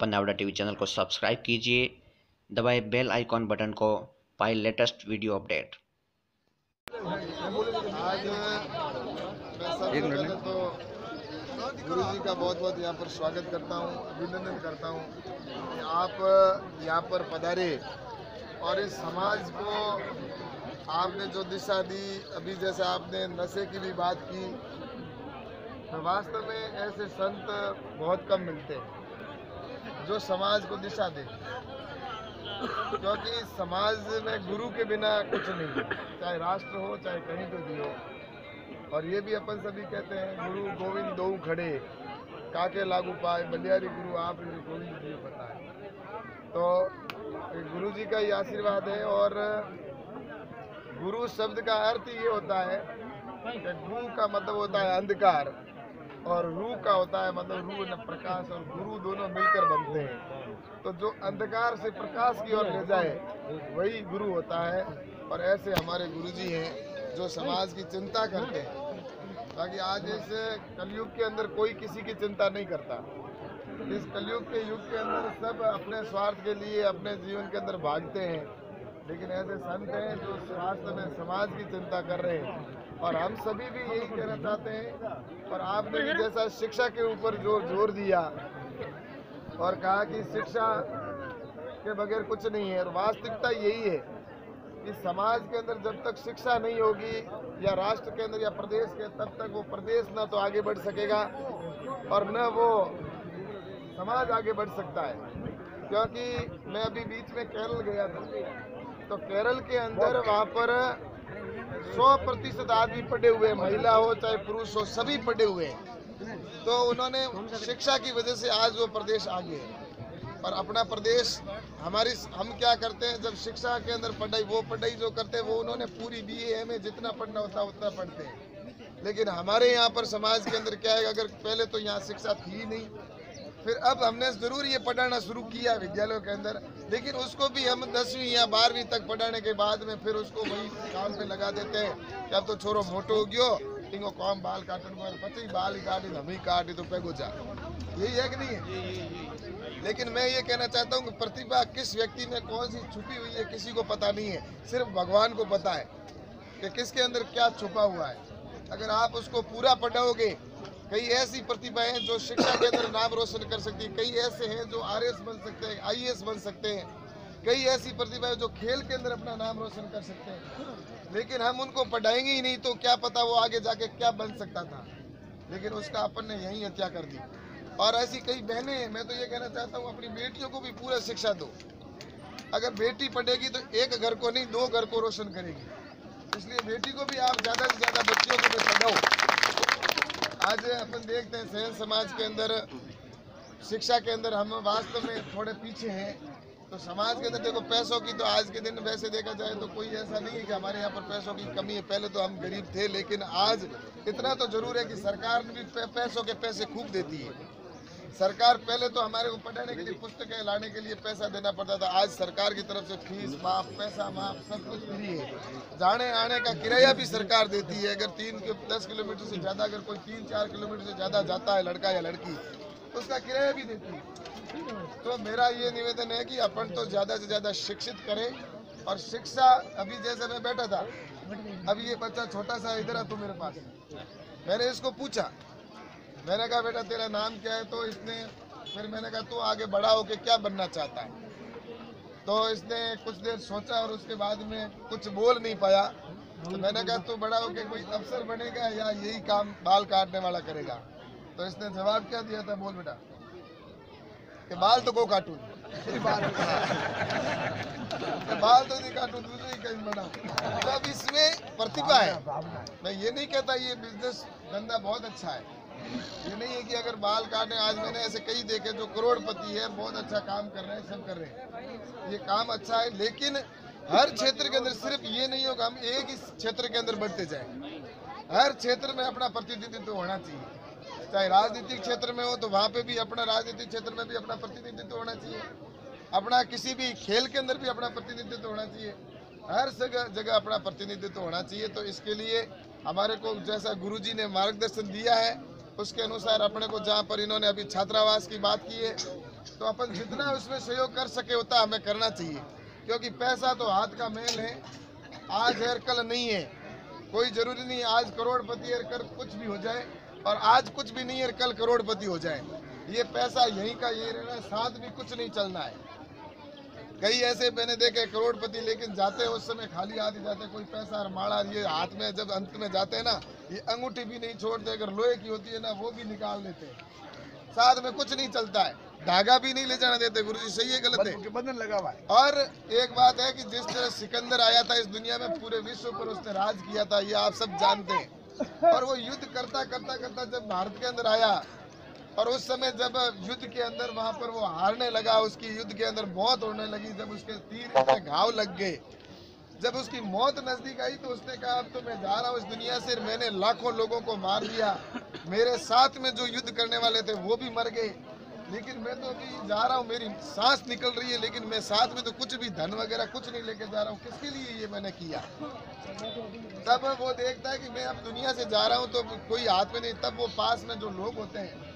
पनावड़ा TV channel को subscribe कीजिए, दबाए बेल आइकॉन बटन को, पाए लेटेस्ट वीडियो अपडेट। आज मैं तो गुरु जी का बहुत बहुत यहाँ पर स्वागत करता हूँ, अभिनंदन करता हूँ। आप यहाँ पर पधारे और इस समाज को आपने जो दिशा दी, अभी जैसे आपने नशे की भी बात की, तो वास्तव में ऐसे संत बहुत कम मिलते हैं जो समाज को दिशा दे, क्योंकि समाज में गुरु के बिना कुछ नहीं, चाहे राष्ट्र हो चाहे कहीं पे भी हो। और ये भी अपन सभी कहते हैं, गुरु गोविंद दो खड़े, काके लागू पाए बलियारी गुरु आप गोविंद जी बताए। तो गुरु जी का ये आशीर्वाद है। और गुरु शब्द का अर्थ ये होता है कि गु का मतलब होता है अंधकार और रू का होता है मतलब रू न प्रकाश, और गुरु दोनों मिलकर बनते हैं। तो जो अंधकार से प्रकाश की ओर ले जाए वही गुरु होता है। और ऐसे हमारे गुरुजी हैं जो समाज की चिंता करते हैं, ताकि आज इस कलयुग के अंदर कोई किसी की चिंता नहीं करता। इस कलयुग के युग के अंदर सब अपने स्वार्थ के लिए अपने जीवन के अंदर भागते हैं, लेकिन ऐसे संत हैं जो स्वास्थ्य में समाज की चिंता कर रहे हैं। और हम सभी भी यही कहना चाहते हैं। और आपने भी जैसा शिक्षा के ऊपर जोर दिया और कहा कि शिक्षा के बगैर कुछ नहीं है, और वास्तविकता यही है कि समाज के अंदर जब तक शिक्षा नहीं होगी या राष्ट्र के अंदर या प्रदेश के, तब तक वो प्रदेश ना तो आगे बढ़ सकेगा और न वो समाज आगे बढ़ सकता है। क्योंकि मैं अभी बीच में केरल गया था, तो केरल के अंदर वहाँ पर 100% आदमी पढ़े हुए, महिला हो चाहे पुरुष हो, सभी पढ़े हुए हैं। तो उन्होंने शिक्षा की वजह से आज वो प्रदेश आगे है। और अपना प्रदेश हमारी, हम क्या करते हैं, जब शिक्षा के अंदर पढ़ाई जो करते हैं वो उन्होंने पूरी BA में जितना पढ़ना होता है उतना पढ़ते हैं। लेकिन हमारे यहाँ पर समाज के अंदर क्या है, अगर पहले तो यहाँ शिक्षा थी ही नहीं, फिर अब हमने ज़रूर ये पढ़ाना शुरू किया विद्यालयों के अंदर, लेकिन उसको भी हम 10वीं या 12वीं तक पढ़ाने के बाद में फिर उसको वही काम पे लगा देते हैं कि अब तो छोरो मोटो हो गयो, इनको कौन बाल काटन को 25 बाल ही काटे, हम ही काटे तो पैगो जा, यही है कि नहीं है। लेकिन मैं ये कहना चाहता हूँ कि प्रतिभा किस व्यक्ति में कौन सी छुपी हुई है किसी को पता नहीं है, सिर्फ भगवान को पता है कि किसके अंदर क्या छुपा हुआ है। अगर आप उसको पूरा पढ़ाओगे, कई ऐसी प्रतिभाएं हैं जो शिक्षा के अंदर नाम रोशन कर सकती हैं, कई ऐसे हैं जो RS बन सकते हैं, IAS बन सकते हैं, कई ऐसी प्रतिभाएं जो खेल के अंदर अपना नाम रोशन कर सकते हैं। लेकिन हम उनको पढ़ाएंगे ही नहीं तो क्या पता वो आगे जाके क्या बन सकता था, लेकिन उसका अपन ने यही हत्या कर दी। और ऐसी कई बहनें हैं। मैं तो ये कहना चाहता हूँ, अपनी बेटियों को भी पूरा शिक्षा दो। अगर बेटी पढ़ेगी तो एक घर को नहीं 2 घर को रोशन करेगी, इसलिए बेटी को भी आप ज़्यादा से ज़्यादा बच्चियों को भी पढ़ाओ। आज अपन देखते हैं सहन समाज के अंदर शिक्षा के अंदर हम वास्तव में थोड़े पीछे हैं। तो समाज के अंदर देखो, पैसों की तो आज के दिन वैसे देखा जाए तो कोई ऐसा नहीं है कि हमारे यहाँ पर पैसों की कमी है। पहले तो हम गरीब थे, लेकिन आज इतना तो जरूर है कि सरकार ने भी पैसों के पैसे खूब देती है। सरकार पहले तो हमारे को पढ़ाने के लिए, पुस्तकें लाने के लिए पैसा देना पड़ता था, आज सरकार की तरफ से फीस माफ, पैसा माफ, सब कुछ फ्री है। जाने आने का किराया भी सरकार देती है। अगर 3 से 10 किलोमीटर से ज़्यादा, अगर कोई 3-4 किलोमीटर से ज़्यादा जाता है लड़का या लड़की, उसका किराया भी देती है। तो मेरा ये निवेदन है कि अपन तो ज़्यादा से ज़्यादा शिक्षित करें। और शिक्षा, अभी जैसे मैं बैठा था, अभी ये बच्चा छोटा सा इधर आ तो मेरे पास, मैंने इसको पूछा, मैंने कहा बेटा तेरा नाम क्या है, तो इसने, फिर मैंने कहा तू आगे बड़ा होके क्या बनना चाहता है, तो इसने कुछ देर सोचा और उसके बाद में कुछ बोल नहीं पाया। तो मैंने कहा तू बड़ा होके कोई अफसर बनेगा या यही काम बाल काटने वाला करेगा, तो इसने जवाब क्या दिया था, बोल बेटा कि बाल तो को काटू बाल तो नहीं काटू, दूसरी कहीं बना। तब इसमें प्रतिभा है। मैं ये नहीं कहता ये बिजनेस धंधा बहुत अच्छा है, ये नहीं है कि अगर बाल काटने, आज मैंने ऐसे कई देखे जो करोड़पति है, बहुत अच्छा काम कर रहे हैं, सब कर रहे हैं, ये काम अच्छा है। लेकिन हर क्षेत्र के अंदर सिर्फ ये नहीं होगा हम एक ही क्षेत्र के अंदर बढ़ते जाएं, हर क्षेत्र में अपना प्रतिनिधित्व होना चाहिए। चाहे राजनीतिक क्षेत्र में हो तो वहाँ पे भी अपना, राजनीतिक क्षेत्र में भी अपना प्रतिनिधित्व होना चाहिए, अपना किसी भी खेल के अंदर भी अपना प्रतिनिधित्व होना चाहिए, हर जगह अपना प्रतिनिधित्व होना चाहिए। तो इसके लिए हमारे को जैसा गुरु जी ने मार्गदर्शन दिया है उसके अनुसार अपने को, जहाँ पर इन्होंने अभी छात्रावास की बात की है, तो अपन जितना उसमें सहयोग कर सके उतना हमें करना चाहिए, क्योंकि पैसा तो हाथ का मेल है, आज है कल नहीं है। कोई जरूरी नहीं आज करोड़पति है कल कुछ भी हो जाए, और आज कुछ भी नहीं है कल करोड़पति हो जाए। ये पैसा यहीं का यही रहना है, साथ भी कुछ नहीं चलना है। कई ऐसे मैंने देखे करोड़पति लेकिन जाते उस समय खाली हाथ ही जाते, कोई पैसा और माला ये हाथ में जब अंत में जाते हैं ना, ये अंगूठी भी नहीं छोड़ते, अगर लोहे की होती है ना वो भी निकाल लेते हैं। साथ में कुछ नहीं चलता है, धागा भी नहीं ले जाना देते। गुरु जी सही है गलत है, बंधन लगा हुआ है। और एक बात है कि जिस तरह सिकंदर आया था इस दुनिया में, पूरे विश्व पर उसने राज किया था, ये आप सब जानते हैं। और वो युद्ध करता करता करता जब भारत के अंदर आया, और उस समय जब युद्ध के अंदर वहां पर वो हारने लगा, उसकी युद्ध के अंदर मौत होने लगी, जब उसके तीर में घाव लग गए, जब उसकी मौत नजदीक आई तो उसने कहा अब तो मैं जा रहा हूँ इस दुनिया से, मैंने लाखों लोगों को मार दिया, मेरे साथ में जो युद्ध करने वाले थे वो भी मर गए, लेकिन मैं तो अभी जा रहा हूँ, मेरी सांस निकल रही है, लेकिन मैं साथ में तो कुछ भी धन वगैरह कुछ नहीं लेके जा रहा हूँ, किसके लिए ये मैंने किया। तब वो देखता है कि मैं अब दुनिया से जा रहा हूँ तो कोई हाथ में नहीं, तब वो पास में जो लोग होते हैं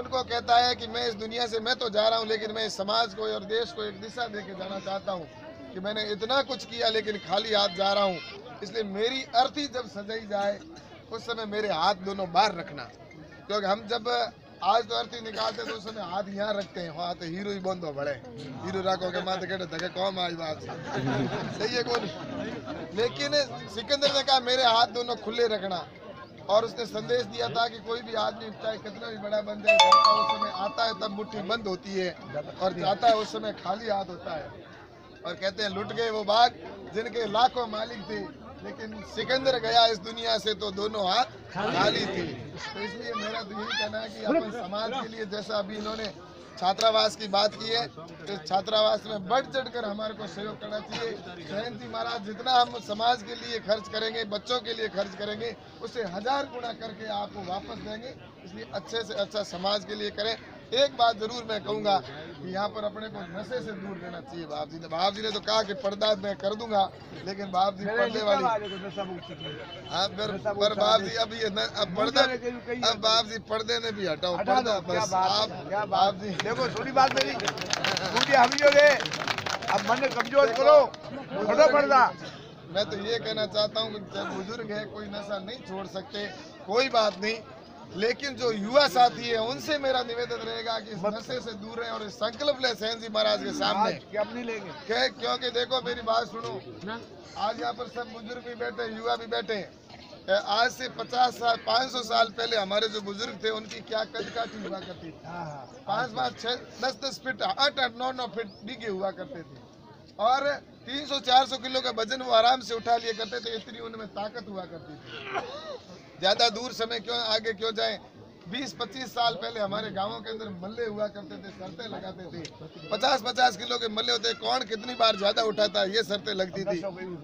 उनको कहता है कि मैं इस दुनिया से मैं तो जा रहा हूं, लेकिन मैं इस समाज को और देश को एक दिशा देके जाना चाहता हूं कि मैंने इतना कुछ किया लेकिन खाली हाथ जा रहा हूं, इसलिए मेरी अर्थी जब सजाई जाए उस समय मेरे हाथ दोनों बाहर रखना। क्योंकि हम जब आज तो अर्थी निकालते तो उस समय हाथ यहाँ रखते हैं, हाथ तो हीरो ही बंद हो बड़े हीरो राखो के माथे कहते धके कौन आज बात सही है कौन। लेकिन सिकंदर ने कहा मेरे हाथ दोनों खुले रखना, और उसने संदेश दिया था कि कोई भी आदमी चाहे कितना भी बड़ा बन जाए, उस समय आता है तब मुट्ठी बंद होती है, और जाता है उस समय खाली हाथ होता है। और कहते हैं लुट गए वो बाग जिनके लाखों मालिक थे, लेकिन सिकंदर गया इस दुनिया से तो दोनों हाथ खाली थे। तो इसलिए मेरा तो यही कहना है कि अपन समाज के लिए, जैसा अभी इन्होंने छात्रावास की बात की है, तो छात्रावास में बढ़ चढ़ कर हमारे को सहयोग करना चाहिए। जयंती महाराज जितना हम समाज के लिए खर्च करेंगे, बच्चों के लिए खर्च करेंगे, उसे 1000 गुना करके आपको वापस देंगे। इसलिए अच्छे से अच्छा समाज के लिए करें। एक बात जरूर मैं कहूँगा कि यहाँ पर अपने को नशे से दूर रहना चाहिए। बाप जी ने तो कहा कि पर्दा मैं कर दूंगा, लेकिन बाप जी पर्दे वाली हाँ पर बाप जी अब ये अब पर्दा अब बाप जी पर्दे ने भी हटाओ पर्दा बस आप बाप जी देखो थोड़ी बात मेरी हम जो है अब मन कमजोर करो हटो पर्दा। मैं तो ये कहना चाहता हूँ कि बुजुर्ग है कोई नशा नहीं छोड़ सकते कोई बात नहीं, लेकिन जो युवा साथी है उनसे मेरा निवेदन रहेगा कि इस नशे से दूर रहे और संकल्प ले सहन जी महाराज के सामने क्योंकि देखो मेरी बात सुनो, आज यहाँ पर सब बुजुर्ग भी बैठे युवा भी बैठे। आज से 50 साल 500 साल पहले हमारे जो बुजुर्ग थे उनकी क्या कदकाठी हुआ करती थी, 5-5, 6, 10-10 फीट 8-8, 9-9 फीट डिगे हुआ करते थे, और 300-400 किलो का वजन वो आराम से उठा लिए करते थे। इतनी उनमें ताकत हुआ करती थी। ज़्यादा दूर समय क्यों आगे क्यों जाएं, 20-25 साल पहले हमारे गांवों के अंदर मल्ले हुआ करते थे, शर्तें लगाते थे। 50-50 किलो के मल्ले होते, कौन कितनी बार ज़्यादा उठाता ये शर्तें लगती थी।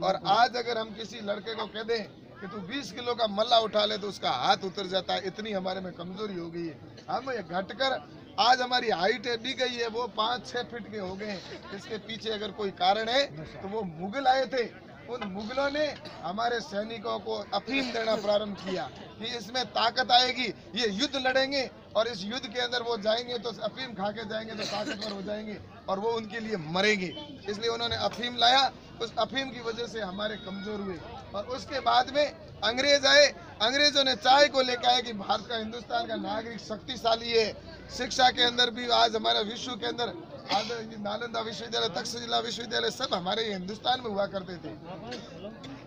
और आज अगर हम किसी लड़के को कह दें कि तू 20 किलो का मल्ला उठा ले तो उसका हाथ उतर जाता है। इतनी हमारे में कमजोरी हो गई है। हम ये घटकर आज हमारी हाइट भी गई है, वो 5-6 फीट के हो गए हैं। इसके पीछे अगर कोई कारण है तो वो मुगल आए थे, उन मुगलों ने हमारे सैनिकों को अफीम देना प्रारंभ किया कि इसमें ताकत आएगी, ये युद्ध लड़ेंगे और इस युद्ध के अंदर वो जाएंगे तो अफीम खा के जाएंगे तो ताकतवर हो जाएंगे और वो उनके लिए मरेंगे। इसलिए उन्होंने अफीम लाया, उस अफीम की वजह से हमारे कमजोर हुए। और उसके बाद में अंग्रेज आए, अंग्रेजों ने चाय को लेकर आए कि भारत का हिंदुस्तान का नागरिक शक्तिशाली है। शिक्षा के अंदर भी आज हमारा विश्व के अंदर आज नालंदा विश्वविद्यालय, तक्षशिला विश्वविद्यालय सब हमारे हिंदुस्तान में हुआ करते थे,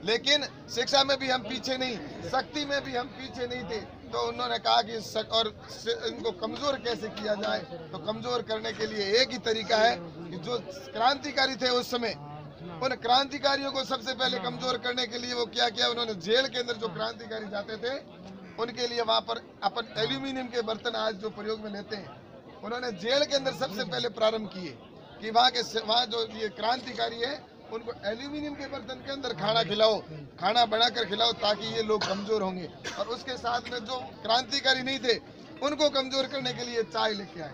लेकिन शिक्षा में भी हम पीछे नहीं, शक्ति में भी हम पीछे नहीं थे। तो उन्होंने कहा कि और इनको कमजोर कैसे किया जाए, तो कमजोर करने के लिए एक ही तरीका है कि जो क्रांतिकारी थे उस समय, उन क्रांतिकारियों को सबसे पहले कमजोर करने के लिए वो क्या किया, उन्होंने जेल के अंदर जो क्रांतिकारी जाते थे उनके लिए वहाँ पर अपन एल्यूमिनियम के बर्तन आज जो प्रयोग में लेते हैं, उन्होंने जेल के अंदर सबसे पहले प्रारंभ किए कि वहाँ जो ये क्रांतिकारी है उनको एल्यूमिनियम के बर्तन के अंदर खाना खिलाओ, खाना बनाकर खिलाओ, ताकि ये लोग कमजोर होंगे। और उसके साथ में जो क्रांतिकारी नहीं थे उनको कमजोर करने के लिए चाय लेके आए,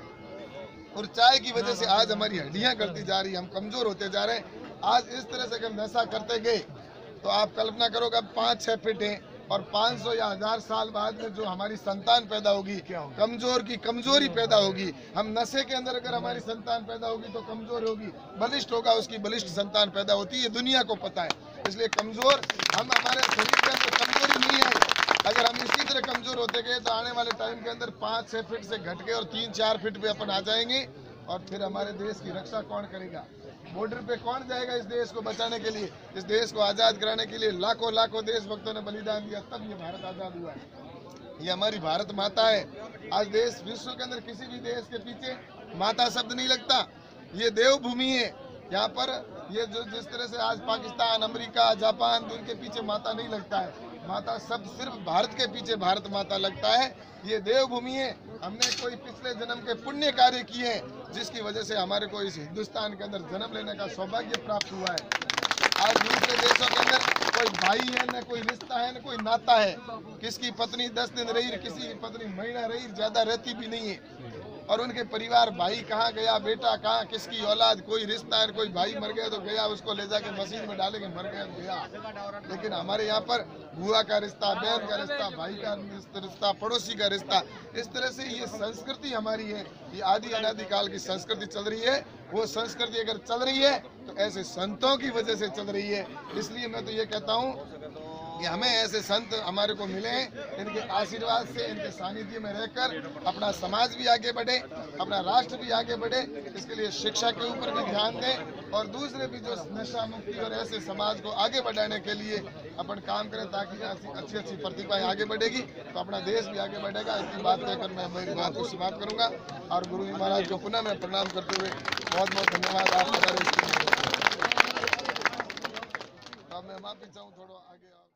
और चाय की वजह से आज हमारी हड्डियाँ गलती जा रही है, हम कमजोर होते जा रहे हैं। आज इस तरह से अगर नशा करते गए तो आप कल्पना करोगे 5-6 फीट हैं, और 500 या 1000 साल बाद में जो हमारी संतान पैदा होगी कमजोर की कमजोरी पैदा होगी। हम नशे के अंदर अगर हमारी संतान पैदा होगी तो कमजोर होगी, बलिष्ठ होगा उसकी बलिष्ठ संतान पैदा होती है, दुनिया को पता है। इसलिए कमजोर हम हमारे शरीर के अंदर कमजोरी नहीं है। अगर हम इसी तरह कमजोर होते गए तो आने वाले टाइम के अंदर 5-6 फीट से घट के और 3-4 फीट पे अपन आ जाएंगे। और फिर हमारे देश की रक्षा कौन करेगा? बॉर्डर पे कौन जाएगा इस देश को बचाने के लिए? इस देश को आज़ाद कराने के लिए लाखों लाखों देशभक्तों ने बलिदान दिया, तब ये भारत आज़ाद हुआ है। ये हमारी भारत माता है। आज देश विश्व के अंदर किसी भी देश के पीछे माता शब्द नहीं लगता। ये देवभूमि है। यहाँ पर ये जो जिस तरह से आज पाकिस्तान, अमेरिका, जापान, उनके पीछे माता नहीं लगता है। माता सब सिर्फ भारत के पीछे भारत माता लगता है। ये देवभूमि है। हमने कोई पिछले जन्म के पुण्य कार्य किए हैं जिसकी वजह से हमारे को इस हिंदुस्तान के अंदर जन्म लेने का सौभाग्य प्राप्त हुआ है। आज दूसरे देशों के अंदर कोई भाई है न कोई रिश्ता है न कोई नाता है। किसकी पत्नी 10 दिन रही, किसी की पत्नी महीना रही, ज़्यादा रहती भी नहीं है। और उनके परिवार भाई कहाँ गया, बेटा कहाँ, किसकी औलाद, कोई रिश्ता है, कोई भाई मर गया तो गया, उसको ले जाके मस्जिद में डालेंगे, मर गया तो गया। लेकिन हमारे यहाँ पर बुआ का रिश्ता, बहन का रिश्ता, भाई का रिश्ता, पड़ोसी का रिश्ता, इस तरह से ये संस्कृति हमारी है। ये आदि अनादि काल की संस्कृति चल रही है। वो संस्कृति अगर चल रही है तो ऐसे संतों की वजह से चल रही है। इसलिए मैं तो ये कहता हूँ कि हमें ऐसे संत हमारे को मिले, इनके आशीर्वाद से, इनके सानिध्य में रहकर अपना समाज भी आगे बढ़े, अपना राष्ट्र भी आगे बढ़े। इसके लिए शिक्षा के ऊपर भी ध्यान दें और दूसरे भी जो नशा मुक्ति और ऐसे समाज को आगे बढ़ाने के लिए अपन काम करें, ताकि अच्छी अच्छी प्रतिभाएं आगे बढ़ेगी तो अपना देश भी आगे बढ़ेगा। इसकी बात कहकर मैं मेरी बात को समाप्त करूँगा और गुरु जी महाराज को पुनः मैं प्रणाम करते हुए बहुत बहुत धन्यवाद आप। मैं माफी चाहूँ थोड़ा आगे।